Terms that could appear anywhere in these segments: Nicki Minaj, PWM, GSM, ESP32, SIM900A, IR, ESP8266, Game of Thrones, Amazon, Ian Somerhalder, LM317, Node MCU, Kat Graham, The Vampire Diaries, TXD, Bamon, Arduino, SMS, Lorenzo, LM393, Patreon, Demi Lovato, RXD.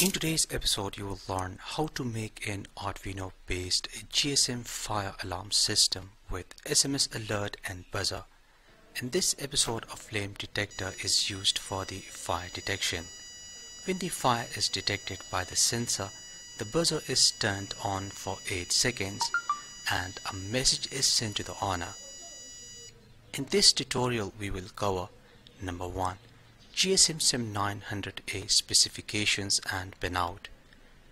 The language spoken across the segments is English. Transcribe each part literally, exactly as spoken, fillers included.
In today's episode, you will learn how to make an Arduino based G S M fire alarm system with S M S alert and buzzer. In this episode, a flame detector is used for the fire detection. When the fire is detected by the sensor, the buzzer is turned on for eight seconds and a message is sent to the owner. In this tutorial, we will cover number one. G S M S I M nine hundred A specifications and pinout.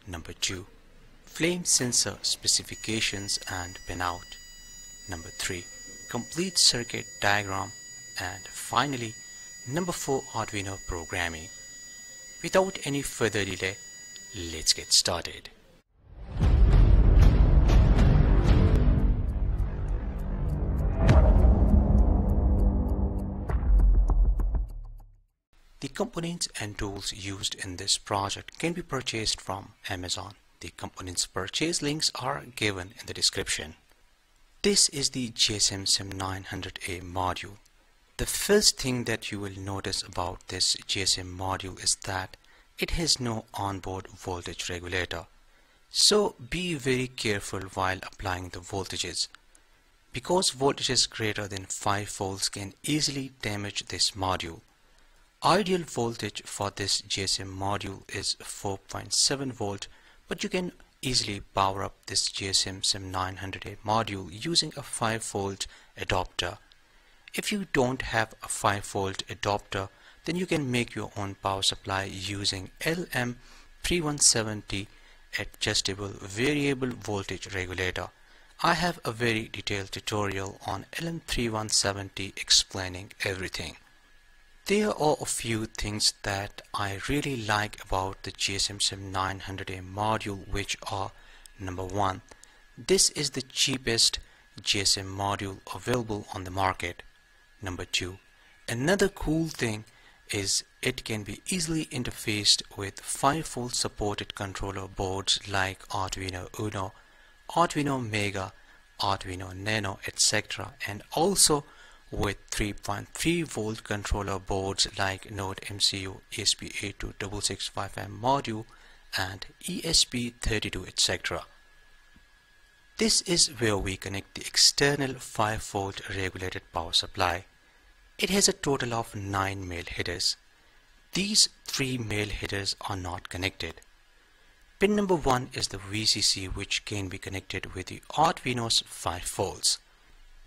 Number two. Flame sensor specifications and pinout. Number three. Complete circuit diagram. And finally, number four. Arduino programming. Without any further delay, let's get started. The components and tools used in this project can be purchased from Amazon. The components purchase links are given in the description. This is the G S M S I M nine hundred A module. The first thing that you will notice about this G S M module is that it has no onboard voltage regulator. So be very careful while applying the voltages, because voltages greater than five volts can easily damage this module. Ideal voltage for this G S M module is four point seven volt, but you can easily power up this G S M S I M nine hundred A module using a five volt adapter. If you don't have a five volt adapter, then you can make your own power supply using L M three one seven seven adjustable variable voltage regulator. I have a very detailed tutorial on L M three one seven seven explaining everything. There are a few things that I really like about the G S M S I M nine hundred A module, which are number one. This is the cheapest G S M module available on the market. Number two. Another cool thing is it can be easily interfaced with five volt supported controller boards like Arduino Uno, Arduino Mega, Arduino Nano, et cetera, and also with three point three volt controller boards like Node M C U, E S P eight two six six five amp module and E S P thirty-two, et cetera. This is where we connect the external five volt regulated power supply. It has a total of nine male headers. These three male headers are not connected. Pin number one is the V C C, which can be connected with the Arduino's five volts.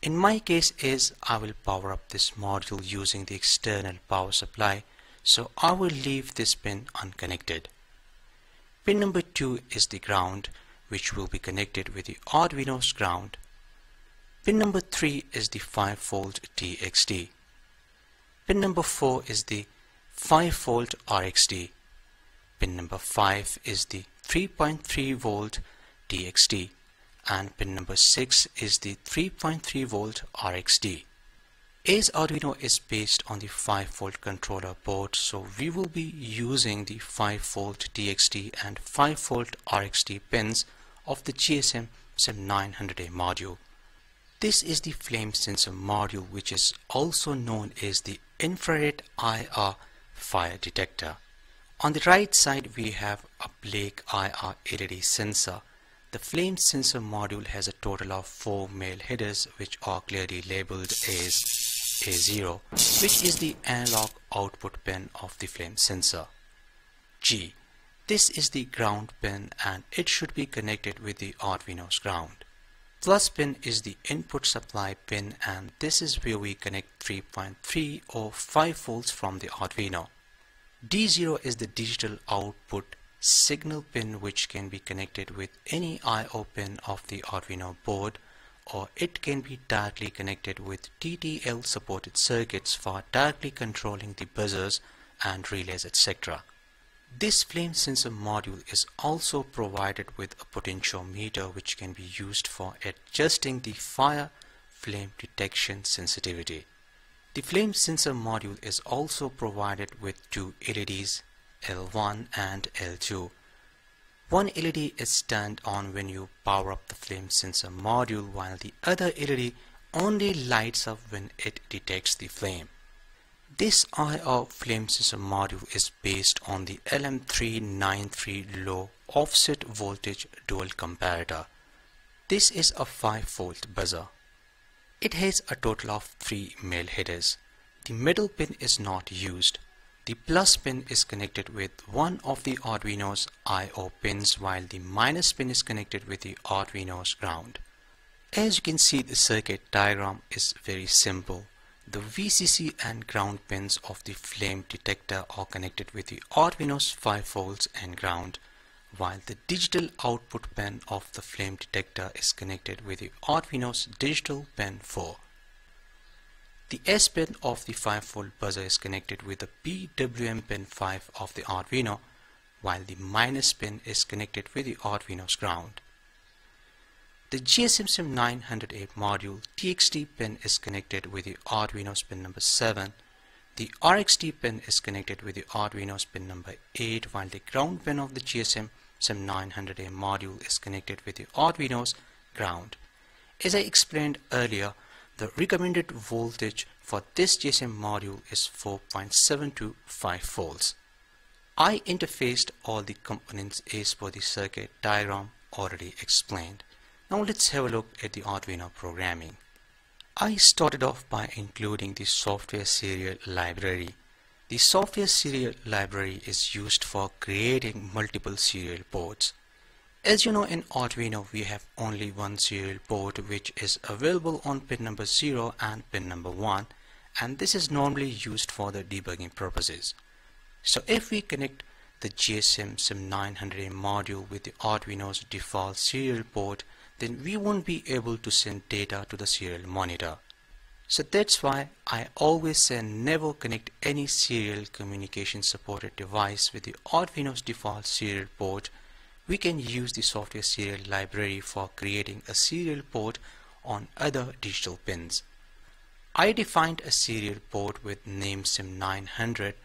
In my case is I will power up this module using the external power supply, so I will leave this pin unconnected. Pin number two is the ground, which will be connected with the Arduino's ground. Pin number three is the five volt T X D. Pin number four is the five volt R X D. Pin number five is the three point three volt T X D. And pin number six is the three point three volt R X D. As Arduino is based on the five volt controller board, so we will be using the five volt T X D and five volt R X D pins of the G S M S I M nine hundred A module. This is the flame sensor module, which is also known as the infrared I R fire detector. On the right side, we have a Blake I R L E D sensor. The flame sensor module has a total of four male headers, which are clearly labeled as A zero, which is the analog output pin of the flame sensor. G. This is the ground pin and it should be connected with the Arduino's ground. Plus pin is the input supply pin, and this is where we connect three point three or five volts from the Arduino. D zero is the digital output signal pin, which can be connected with any I O pin of the Arduino board, or it can be directly connected with T T L supported circuits for directly controlling the buzzers and relays, et cetera. This flame sensor module is also provided with a potentiometer, which can be used for adjusting the fire flame detection sensitivity. The flame sensor module is also provided with two L E Ds, L one and L two. One L E D is turned on when you power up the flame sensor module, while the other L E D only lights up when it detects the flame. This I R flame sensor module is based on the L M three nine three low offset voltage dual comparator. This is a five volt buzzer. It has a total of three male headers. The middle pin is not used. The plus pin is connected with one of the Arduino's I O pins, while the minus pin is connected with the Arduino's ground. As you can see, the circuit diagram is very simple. The V C C and ground pins of the flame detector are connected with the Arduino's five volts and ground, while the digital output pin of the flame detector is connected with the Arduino's digital pin four. The S pin of the five volt buzzer is connected with the P W M pin five of the Arduino, while the minus pin is connected with the Arduino's ground. The G S M nine hundred A module T X D pin is connected with the Arduino's pin number seven. The R X D pin is connected with the Arduino's pin number eight, while the ground pin of the G S M nine hundred A module is connected with the Arduino's ground. As I explained earlier, the recommended voltage for this G S M module is four point seven two five volts. I interfaced all the components as per the circuit diagram already explained. Now let's have a look at the Arduino programming. I started off by including the software serial library. The software serial library is used for creating multiple serial ports. As you know, in Arduino we have only one serial port which is available on pin number zero and pin number one, and this is normally used for the debugging purposes. So if we connect the G S M nine hundred A module with the Arduino's default serial port, then we won't be able to send data to the serial monitor. So that's why I always say never connect any serial communication supported device with the Arduino's default serial port. We can use the software serial library for creating a serial port on other digital pins. I defined a serial port with name S I M nine hundred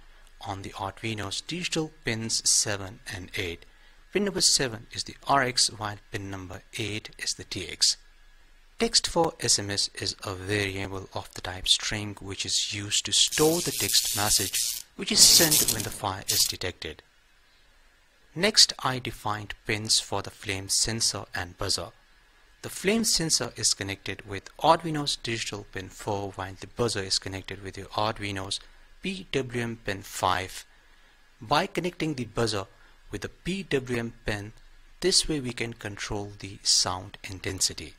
on the Arduino's digital pins seven and eight. Pin number seven is the R X, while pin number eight is the T X. Text for S M S is a variable of the type string which is used to store the text message which is sent when the fire is detected. Next, I defined pins for the flame sensor and buzzer. The flame sensor is connected with Arduino's digital pin four, while the buzzer is connected with the Arduino's P W M pin five. By connecting the buzzer with the P W M pin, this way we can control the sound intensity.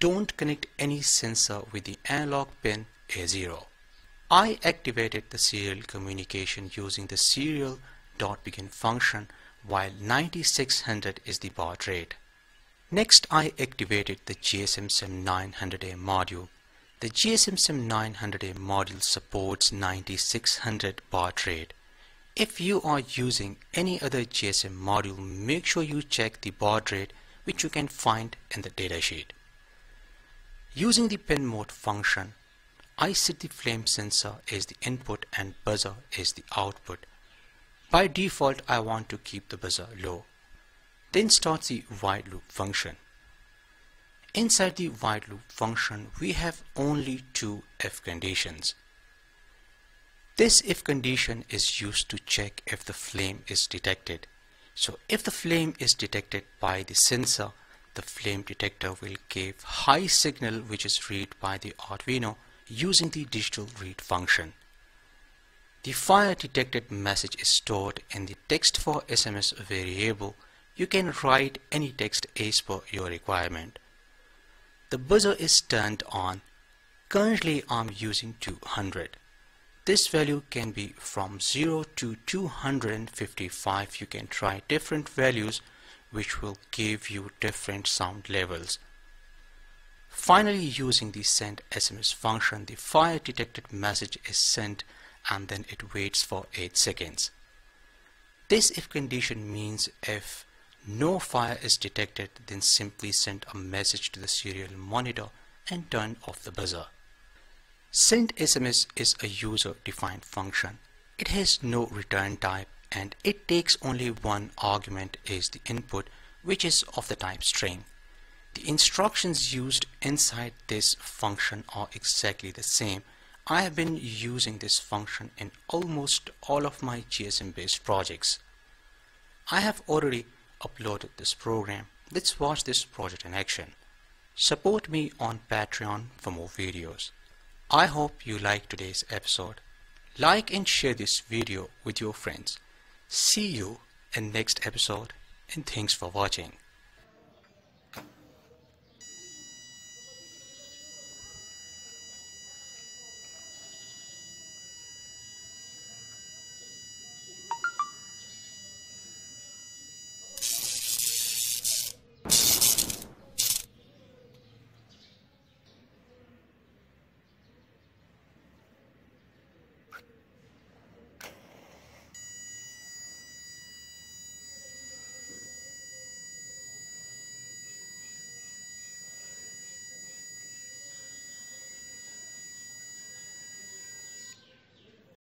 Don't connect any sensor with the analog pin A zero. I activated the serial communication using the serial.begin function, while ninety-six hundred is the baud rate. Next, I activated the G S M nine hundred A module. The G S M nine hundred A module supports ninety-six hundred baud rate. If you are using any other G S M module, make sure you check the baud rate, which you can find in the datasheet. Using the pin mode function, I set the flame sensor as the input and buzzer as the output. By default, I want to keep the buzzer low. Then starts the while loop function. Inside the while loop function, we have only two if conditions. This if condition is used to check if the flame is detected. So if the flame is detected by the sensor, the flame detector will give high signal which is read by the Arduino using the digital read function. The fire detected message is stored in the text for S M S variable. You can write any text as per your requirement. The buzzer is turned on. Currently I'm using two hundred. This value can be from zero to two hundred fifty-five. You can try different values which will give you different sound levels. Finally, using the send S M S function, the fire detected message is sent and then it waits for eight seconds. This if condition means if no fire is detected, then simply send a message to the serial monitor and turn off the buzzer. Send S M S is a user-defined function. It has no return type and it takes only one argument as the input, which is of the type string. The instructions used inside this function are exactly the same. I have been using this function in almost all of my G S M based projects. I have already uploaded this program. Let's watch this project in action. Support me on Patreon for more videos. I hope you like today's episode. Like and share this video with your friends. See you in next episode, and thanks for watching.